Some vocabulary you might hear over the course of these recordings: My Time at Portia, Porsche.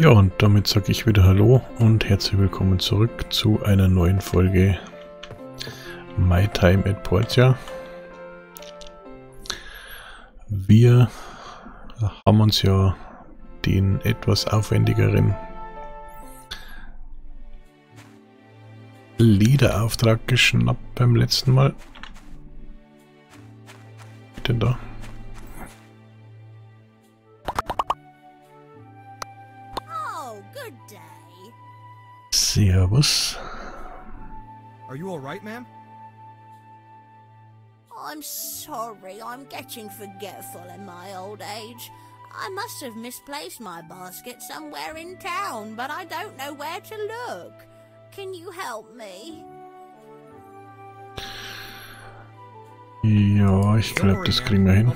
Ja, und damit sage ich wieder Hallo und herzlich willkommen zurück zu einer neuen Folge My Time at Portia. Wir haben uns ja den etwas aufwendigeren Lederauftrag geschnappt beim letzten Mal. Was denn da? Servus. Are you all right, ma'am? I'm sorry, I'm getting forgetful in my old age. I must have misplaced my basket somewhere in town, but I don't know where to look. Can you help me? Ja, ich glaube, das kriegen wir hin.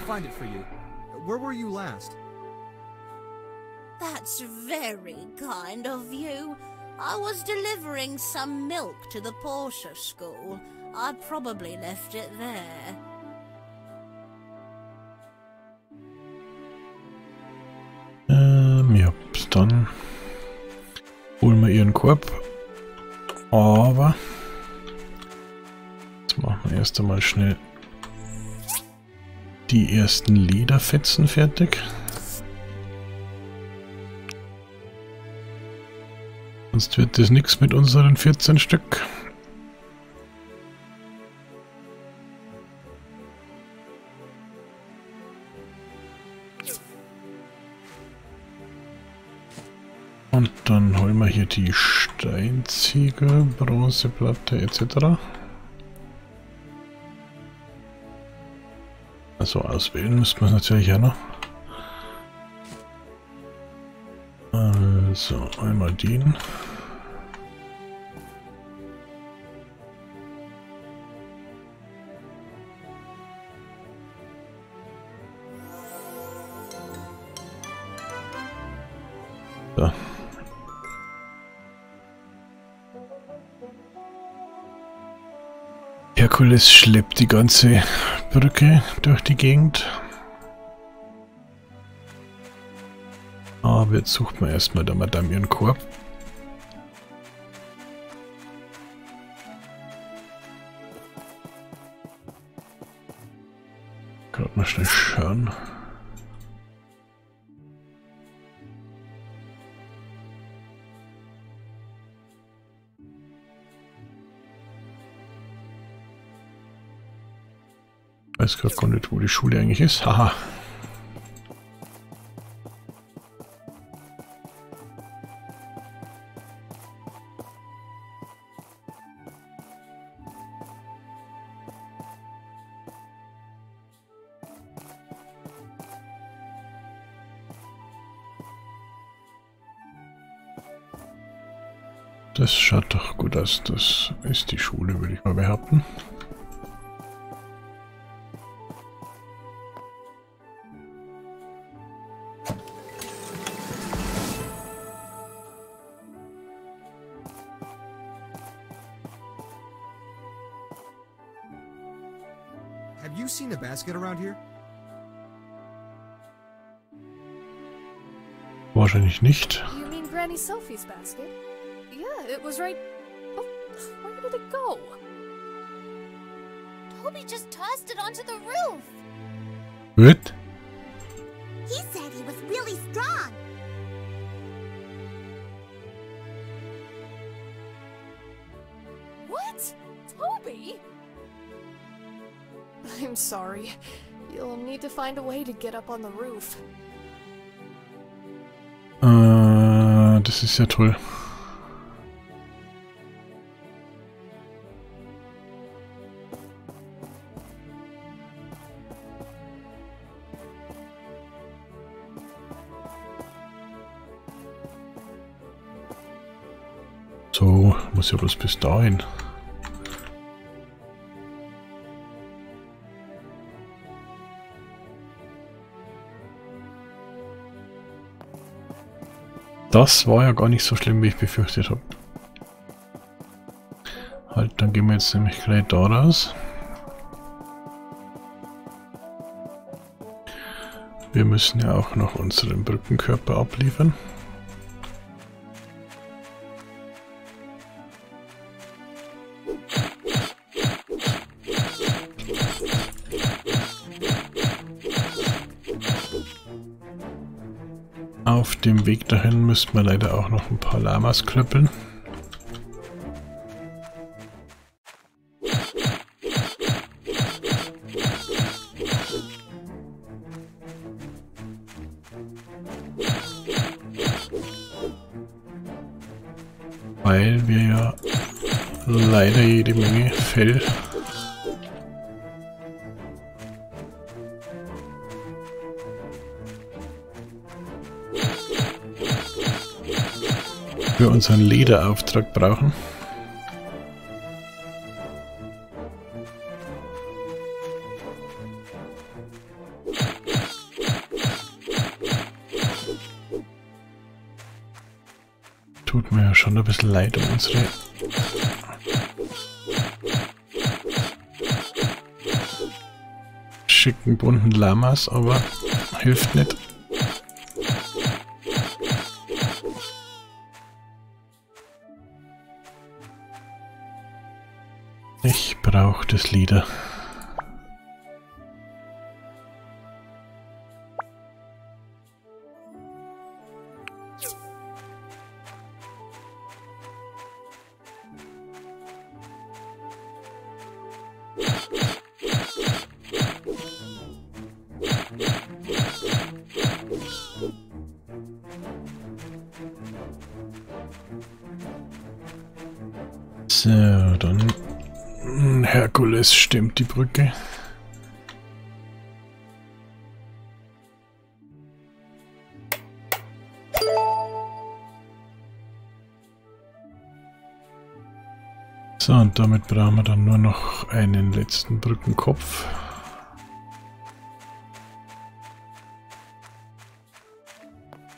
Where were you last? That's very kind of you. I was delivering some milk to the Porsche school. I probably left it there. Ja, dann holen wir ihren Korb. Aber jetzt machen wir erst einmal schnell die ersten Lederfetzen fertig. Sonst wird das nichts mit unseren 14 Stück. Und dann holen wir hier die Steinziegel, Bronzeplatte etc. Also auswählen müssen wir es natürlich auch noch. So, einmal den. So. Herkules schleppt die ganze Brücke durch die Gegend. Aber jetzt sucht man erstmal der Madame ihren Korb. Gerade mal schnell schauen. Ich weiß gerade gar nicht, wo die Schule eigentlich ist. Haha. Das schaut doch gut aus, das ist die Schule, würde ich mal behaupten. Have you seen a basket around here? Wahrscheinlich nicht. You mean Granny Sophie's basket? Yeah, it was right. Oh, where did it go? Toby just tossed it onto the roof. What? He said he was really strong. What? Toby? I'm sorry. You'll need to find a way to get up on the roof. Das ist ja toll. So, muss ja bloß bis dahin. Das war ja gar nicht so schlimm, wie ich befürchtet habe. Halt, dann gehen wir jetzt nämlich gleich da raus. Wir müssen ja auch noch unseren Brückenkörper abliefern. Auf dem Weg dahin müssten wir leider auch noch ein paar Lamas klöppeln. Weil wir ja leider jede Menge Fell für unseren Lederauftrag brauchen. Tut mir ja schon ein bisschen leid um unsere schicken bunten Lamas, aber hilft nicht. Ich brauche das Leder. So, dann Herkules stemmt die Brücke. So, und damit brauchen wir dann nur noch einen letzten Brückenkopf.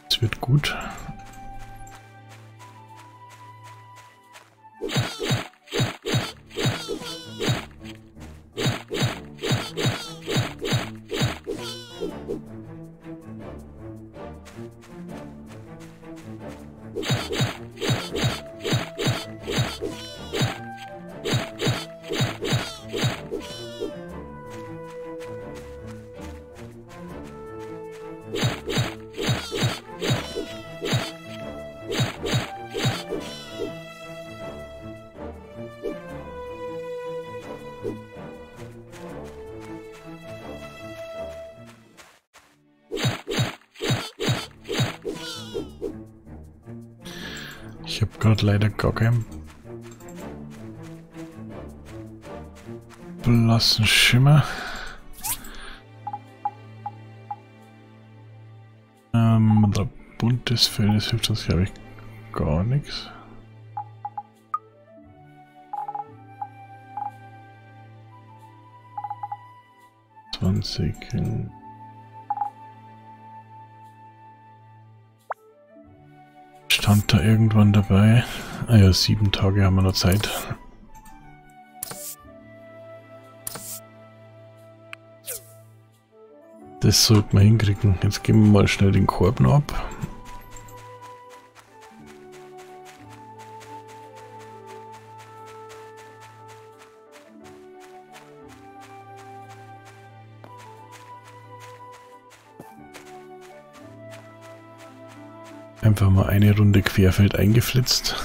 Das wird gut. Ich habe gerade leider gar keinen blassen Schimmer. Der buntes Fell, das hilft uns glaube ich gar nichts. Stand da irgendwann dabei? Ah ja, 7 Tage haben wir noch Zeit. Das sollte man hinkriegen. Jetzt geben wir mal schnell den Korb noch ab. Einfach mal eine Runde querfeld eingeflitzt.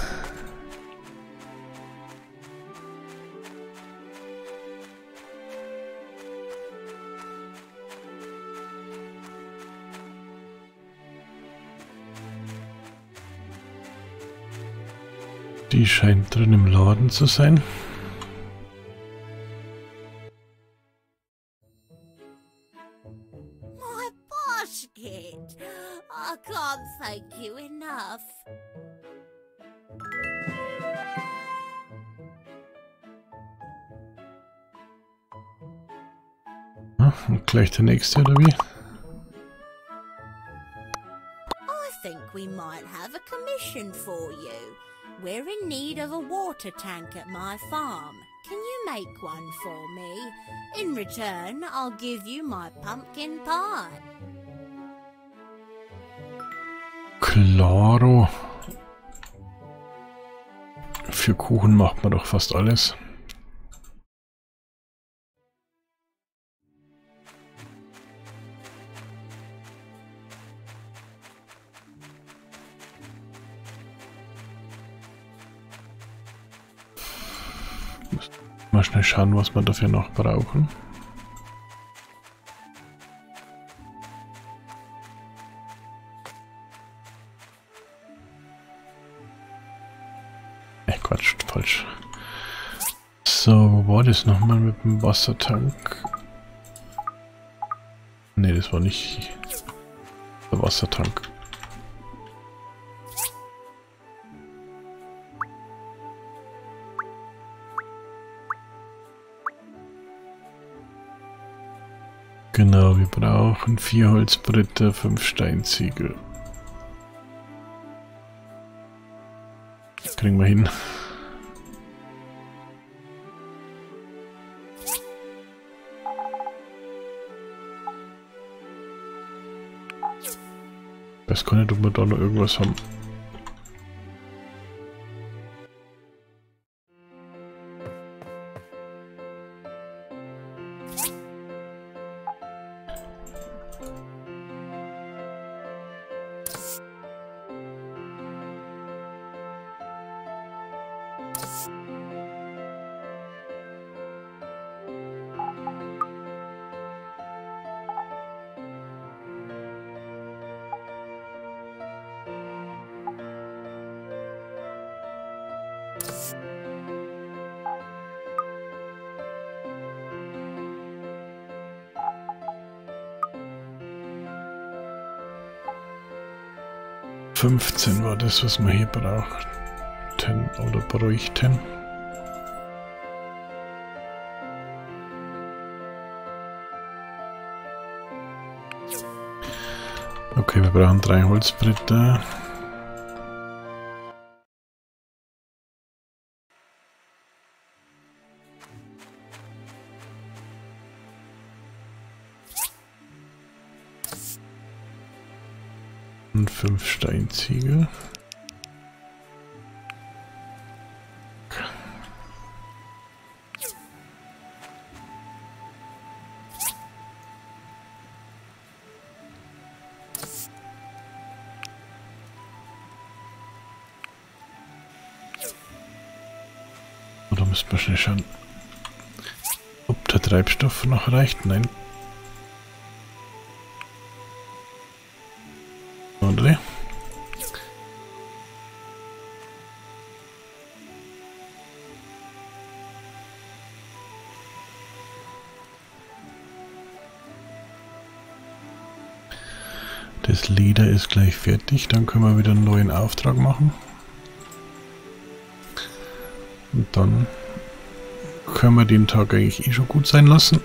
Die scheint drin im Laden zu sein. I can't thank you enough. Und gleich der nächste, oder wie? I think we might have a commission for you. We're in need of a water tank at my farm. Can you make one for me? In return, I'll give you my pumpkin pie. Klaro. Für Kuchen macht man doch fast alles. Mal schnell schauen, was wir dafür noch brauchen. Quatsch, falsch. So, wo war das nochmal mit dem Wassertank? Ne, das war nicht der Wassertank. Genau, wir brauchen 4 Holzbretter, 5 Steinziegel. Kriegen wir hin. Ich weiß gar nicht, ob wir da noch irgendwas haben. War das, was wir hier brauchten oder bräuchten. Okay, wir brauchen 3 Holzbretter. Und 5 Steinziegel. Oder müssen wir schnell schauen, ob der Treibstoff noch reicht? Nein. Das Leder ist gleich fertig, dann können wir wieder einen neuen Auftrag machen. Und dann können wir den Tag eigentlich eh schon gut sein lassen.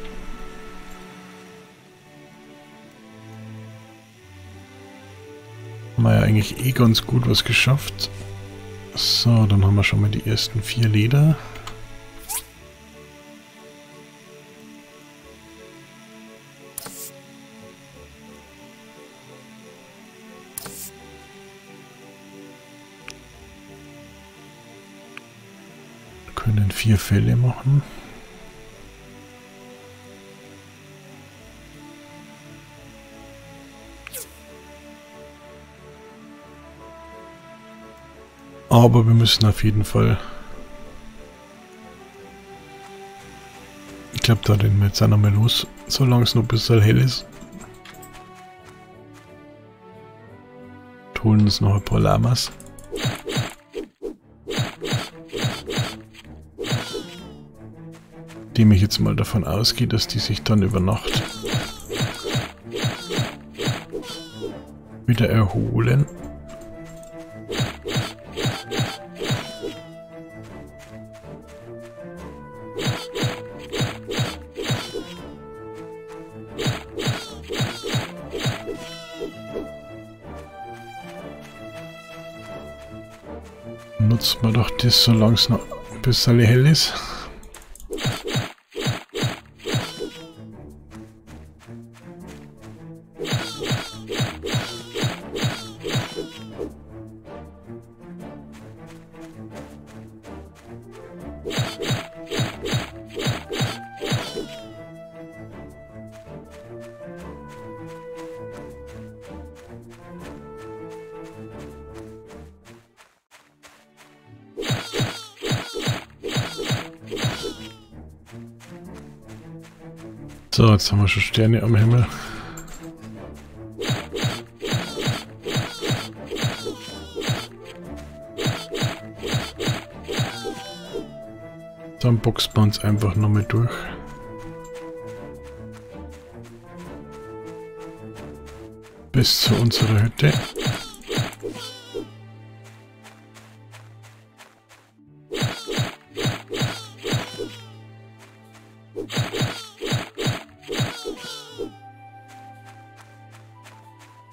Haben wir ja eigentlich eh ganz gut was geschafft. So, dann haben wir schon mal die ersten 4 Leder. Können 4 Fälle machen. Aber wir müssen auf jeden Fall. Ich glaube, da rennen wir jetzt auch noch mal los, solange es noch ein bisschen hell ist. Und holen uns noch ein paar Lamas. Indem ich jetzt mal davon ausgehe, dass die sich dann über Nacht wieder erholen. Nutzen wir doch das, solange es noch ein bisschen hell ist. So, jetzt haben wir schon Sterne am Himmel. Dann boxen wir uns einfach nochmal durch. Bis zu unserer Hütte.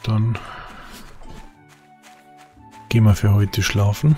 Dann gehen wir für heute schlafen.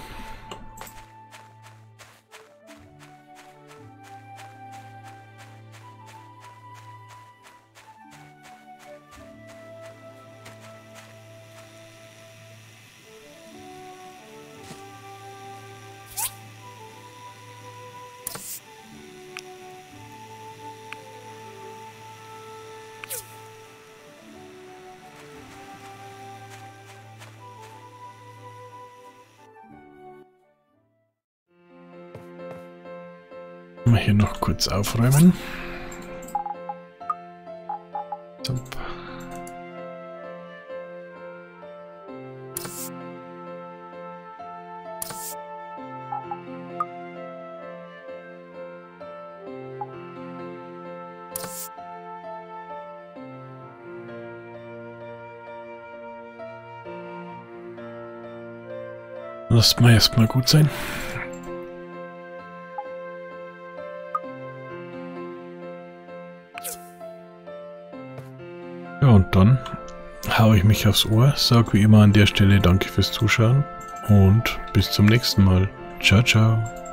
Hier noch kurz aufräumen. Top. Lasst mal erstmal gut sein. Dann haue ich mich aufs Ohr, sage wie immer an der Stelle danke fürs Zuschauen und bis zum nächsten Mal. Ciao, ciao.